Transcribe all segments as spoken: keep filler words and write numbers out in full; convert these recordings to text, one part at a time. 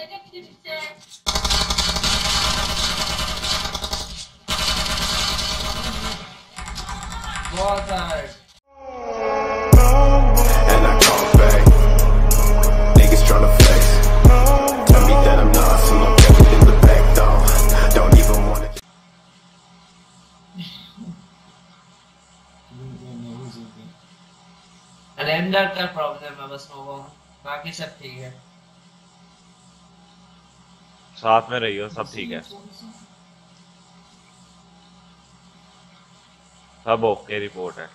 Boa tarde. Render का problem है बस, वो बाकी सब ठीक है। साथ में रहियो, सब ठीक है, सब ओके रिपोर्ट है।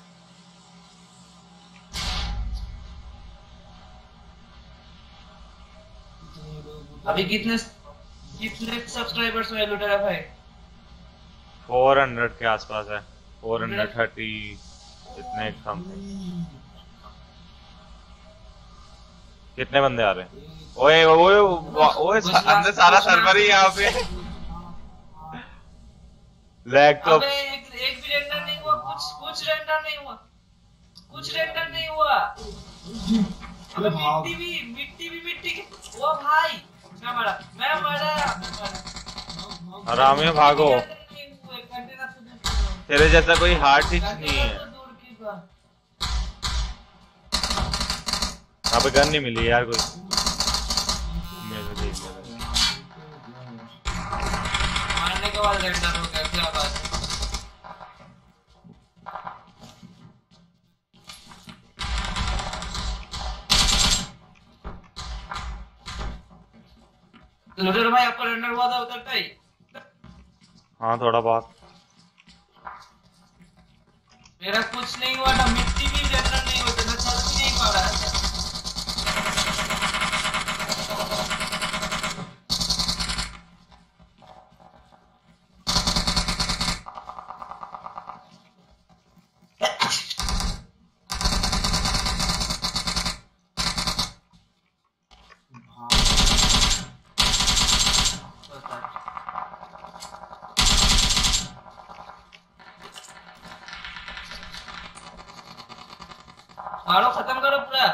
अभी कितने कितने सब्सक्राइबर्स हैं लुटेरा भाई? चार सौ के आसपास है, चार सौ तीस इतने समथिंग। कितने बंदे आ रहे हैं? ओए ओए ओए अंदर सारा सर्वर ही यहाँ पे लैग तो। अबे एक एक भी रेंडर नहीं हुआ, कुछ कुछ रेंडर नहीं हुआ, कुछ रेंडर नहीं हुआ। अबे मिट्टी भी मिट्टी भी मिट्टी की। ओ भाई मैं मरा, मैं मरा। हरामी भागो, तेरे जैसा कोई हार्ड हिट नहीं है। अब गन नहीं मिली यार कोई। मारने के बाद रेंडर हो गया, क्या बात है। लुटेरा भाई आपका रेंडर हुआ था उधर पे? हाँ थोड़ा बहुत। मेरा कुछ नहीं हुआ था, मिट्टी भी रेंडर नहीं हुआ था, मैं चल भी नहीं पा रहा था। मारो, खत्म करो पूरा।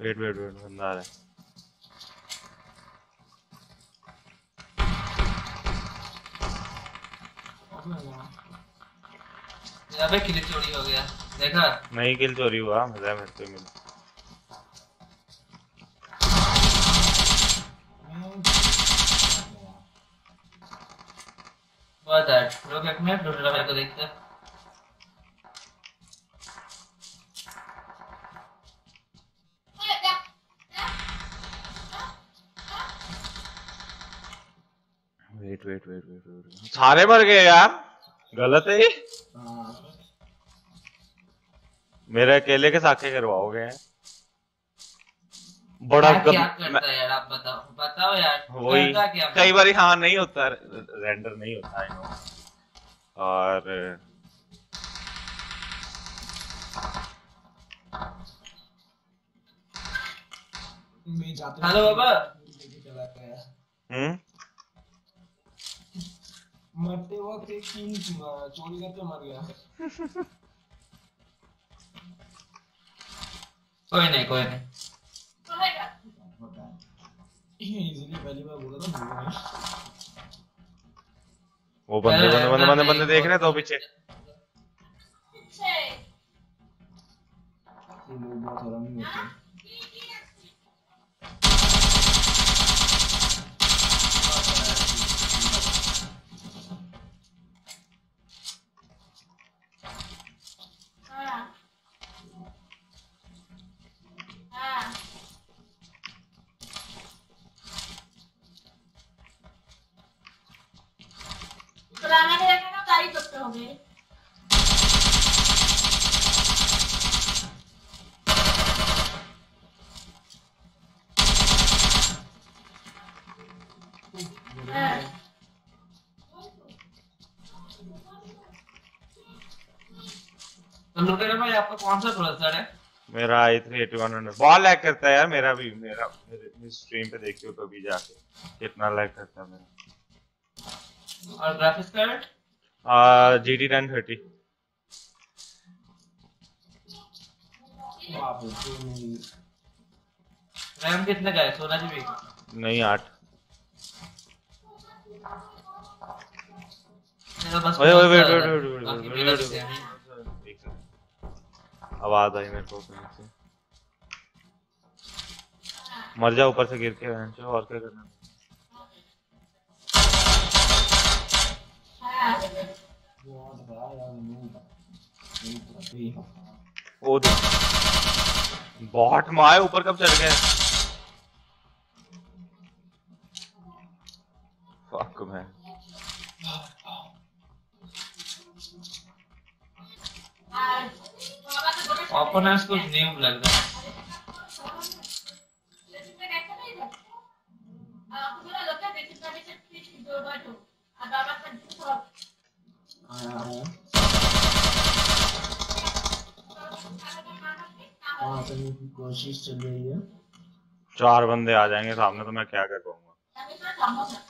वेट वेट वेट बंदा आ रहा है। अबे किल चोरी हो गया, देखा? नहीं किल चोरी हुआ, मजा मेरे को मिला। बहुत आठ लोग एक मिनट लुटेरा भाई को देखते हैं। वेट वेट वेट वेट सारे मर गए यार, गलत है ये। मेरे अकेले के साखे करवाओगे? बड़ा क्या करता है यार, आप बताओ बताओ यार। वही कई बार हाँ नहीं होता, रेंडर नहीं होता है। और हेलो बाबा। हम्म मरते वक्त एक टीम चोरी करके मर गया। कोई नहीं कोई नहीं, इजीली पहली बार बोला था। वो बंदे बंदे बंदे बंदे बंदे देख रहे तो पीछे लोग बहुत हरामी होते हैं। लुटेरा भाई आपका कौन सा प्रोसेसर है? मेरा I three eighty one hundred. बहुत लैग करता है यार मेरा भी, मेरा मेरे स्ट्रीम पे देखियो कभी जाके कितना लैग करता है मेरा। और ग्राफिक्स कार्ड? आ G T ten thirty. RAM कितने का है? सोलह जी बी? नहीं आठ। आवाज आई मेरे को मर जा ऊपर से गिर के और क्या करना वो बहुत माए ऊपर कब चढ़ गए फक मैं ओपोनेंट्स को नेम लग रहा है कोशिश चल रही है चार बंदे आ जाएंगे सामने तो मैं क्या कर पाऊंगा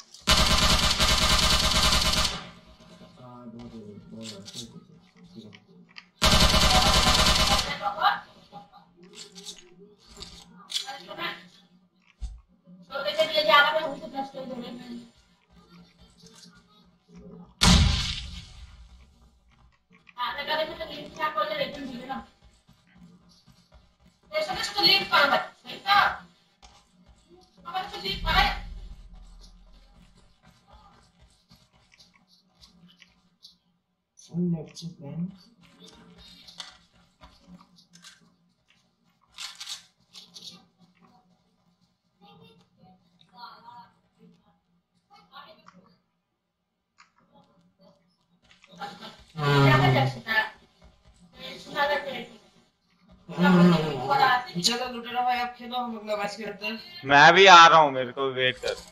चलो लुटेरा भाई आप खेलो हम अगला मैच खेलते हैं मैं भी आ रहा हूँ मेरे को वेट कर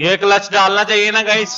ये क्लच डालना चाहिए ना गाइस